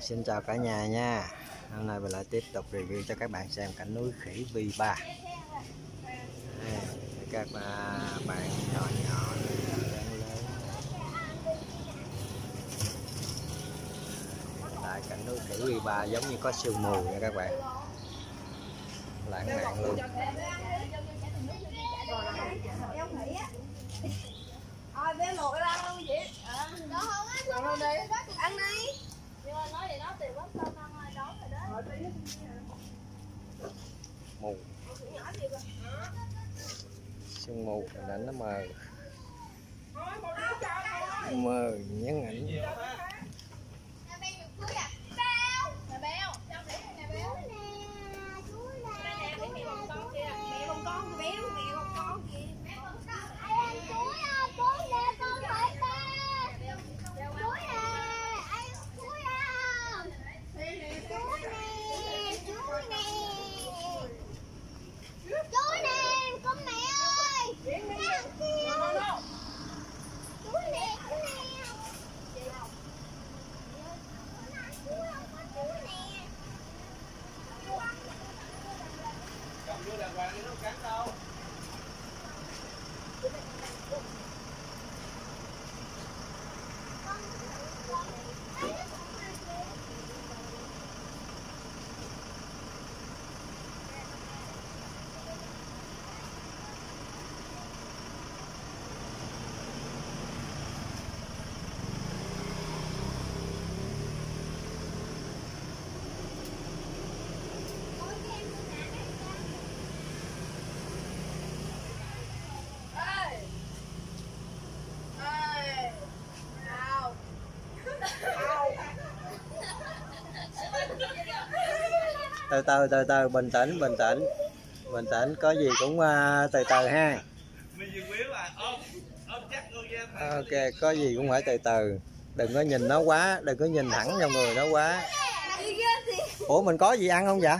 Xin chào cả nhà nha. Hôm nay mình lại tiếp tục review cho các bạn xem cảnh núi khỉ Viba. Các bạn nhỏ nhỏ tại cảnh núi khỉ Viba giống như có sương mù nha các bạn, lãng mạn luôn. Thôi bé luộc ra luôn vậy. Đó không á, không đi. Ăn đi. Nhưng mà nói vậy đó tiền bắp cơm ăn rồi đó rồi đó. Mù. Sương mù hình ảnh nó mờ. Mờ nhắn ảnh. Từ từ bình tĩnh, có gì cũng từ từ ha. Ok, có gì cũng phải từ từ, đừng có nhìn nó quá, đừng có nhìn thẳng vào người nó quá. Ủa mình có gì ăn không vậy?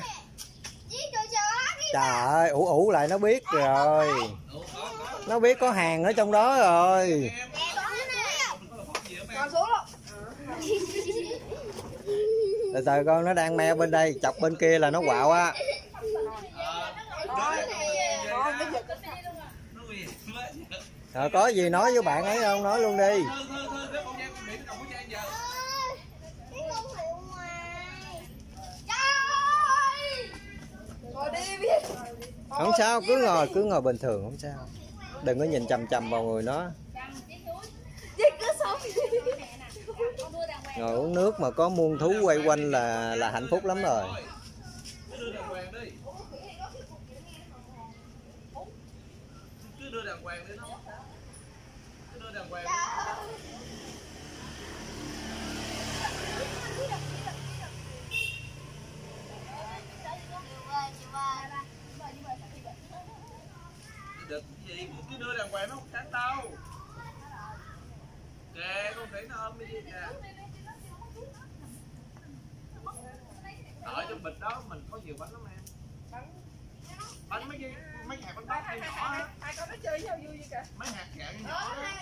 Trời ơi, ủ ủ lại nó biết rồi, nó biết có hàng ở trong đó rồi. Từ từ con, nó đang me bên đây, chọc bên kia là nó quạo á. Rồi có gì nói với bạn ấy không, nói luôn đi. Không sao, cứ ngồi bình thường không sao. Đừng có nhìn chằm chằm vào người nó. Ngồi uống nước mà có muôn thú quay quanh là hạnh phúc lắm rồi. Cứ đưa đàng hoàng, nó không cắn đâu. Kìa con khỉ nó ôm đi kìa. Ở trong bịch đó mình có nhiều bánh lắm em. Bánh mấy hạt bánh bắp hay nhỏ á. Hai con nó chơi với nhau vui vậy kìa. Mấy hạt gạo nhỏ á.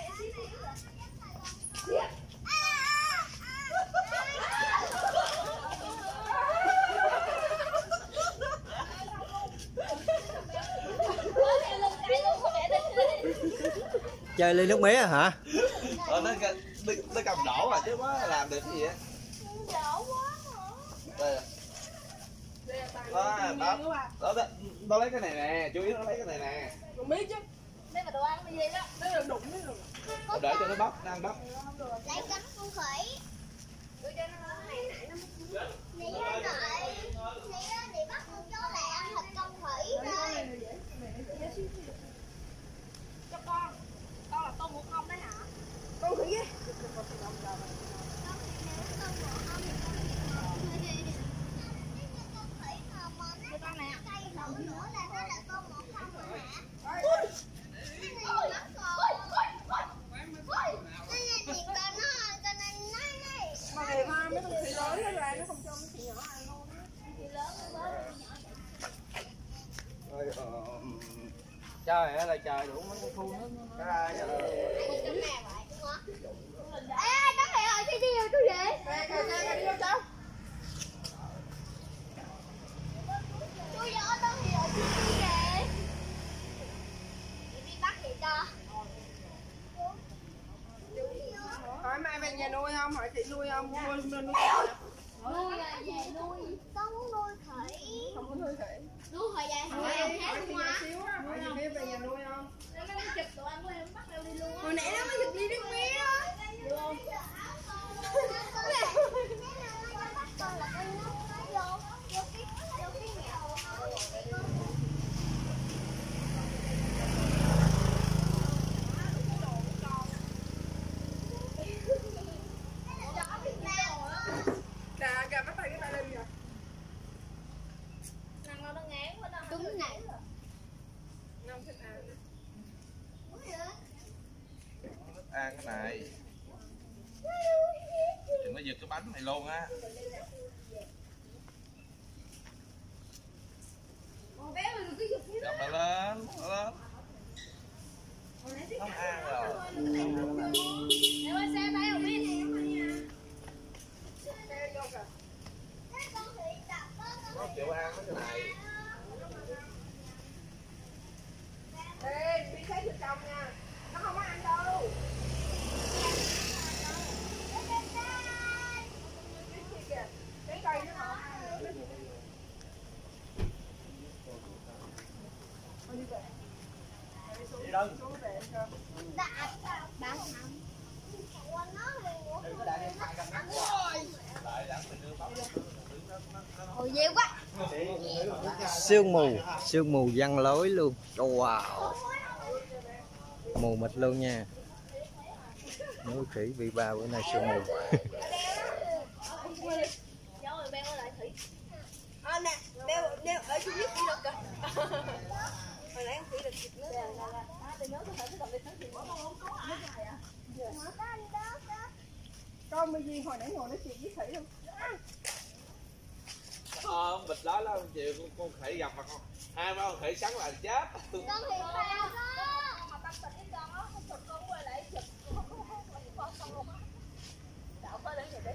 Chơi ly nước mía hả? Nó cầm đổ mà chứ quá làm được cái gì á. Đổ quá hả? Đó lấy cái này nè, chủ yếu nó lấy cái này nè. Còn biết chứ. Đây mà đồ ăn cái gì đó. Nó là đụng cái rồi. Để cho nó bóc, đang bóc. Lấy cánh con khỉ. Đưa cho nó này nãy nó mất. Nãy nó bị bắt con chó lại ăn thịt con khỉ rồi. Cho con là tôm hùm không đấy hả? Con khỉ á. Trời ơi là trời, đủ mấy con khu nước nó ra giờ. Ê, nó mẹ ơi, đi đâu chú vậy? không? Hỏi Thị nuôi không? Nuôi nuôi nuôi nuôi là gì? Nuôi con muốn nuôi Thị. Không muốn nuôi Thị. Nuôi hồi dài không ăn khác không á. Hỏi Thị biết về nhà nuôi không? Nó mới chụp tụi anh của em bắt em đi luôn. Hồi nãy nó mới chụp đi đứa bé á. Được không? Ăn cái này đừng có giật cái bánh này luôn á. Con bé mình cứ giật lên, lên. Không ăn rồi. Em ơi xe bay không biết gì không chịu ăn cái này. Ê, đi thấy thịt chồng nha. Nó không có ăn đâu. Sương mù giăng lối luôn. Wow. Mù mịt luôn nha. Núi Khỉ Viba bữa nay sương mù. Con bây giờ hồi nãy ngồi nói chuyện với Khỉ không? Ông bịch đó là chiều con Khỉ gặp mà con hai má con Khỉ sắn là chết. Con thì sao đó mà bắt tịch cái con đó không chụp con quay lại chụp không có hết mà con xong luôn á. Đạo có đến rồi đấy.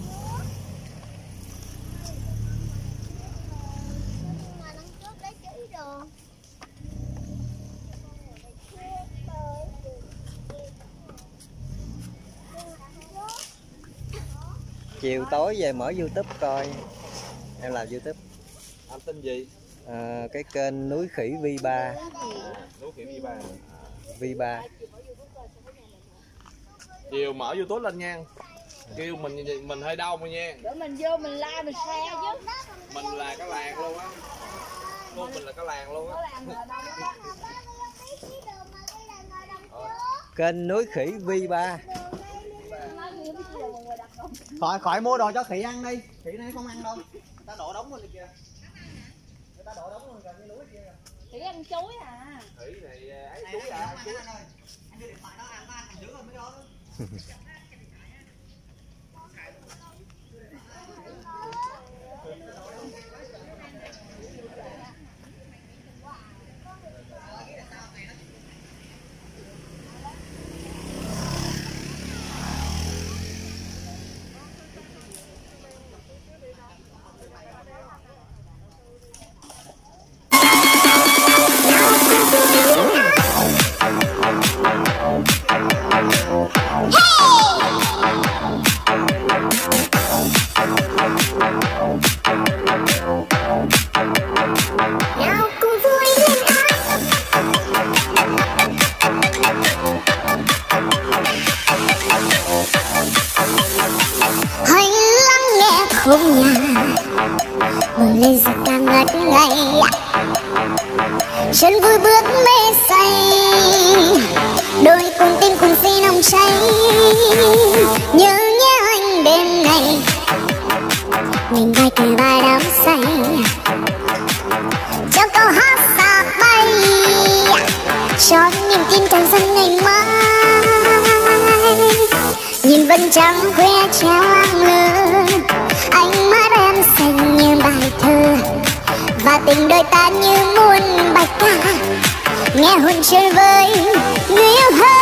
trước? Nhưng mà đằng trước đã chữ rồi. Chiều tối về mở YouTube coi. Em làm YouTube. Anh tên gì? À, cái kênh Núi Khỉ Viba. Núi Khỉ Viba. Viba. Chiều mở YouTube lên nha. Kêu mình hơi đau mà nha. Để mình vô mình like mình share chứ. Mình là cái làng luôn á. Cô mình là cái làng luôn á. Kênh Núi Khỉ Viba. Khỏi mua đồ cho Khỉ ăn đi. Khỉ này không ăn đâu. Người ta đổ đống luôn kìa. Người ta đổ đống luôn gần cái núi kia. Khỉ ăn chuối à. Khỉ này ấy chuối à. Anh đưa điện thoại đó ăn, nó ăn thằng dữ rồi mới đó. Chân vui bước mê say, đôi cùng tim cùng si nồng cháy. Nhớ nhé anh đêm nay, mình bay từ ba đám say. Trong câu hát xa bay, cho niềm tin tràn dâng ngày mai. Nhìn vầng trăng khoe trăng lớn, ánh mắt em xanh như bài thơ, và tình đôi ta như muôn bạch ca, nghe hồn chơi với người yêu.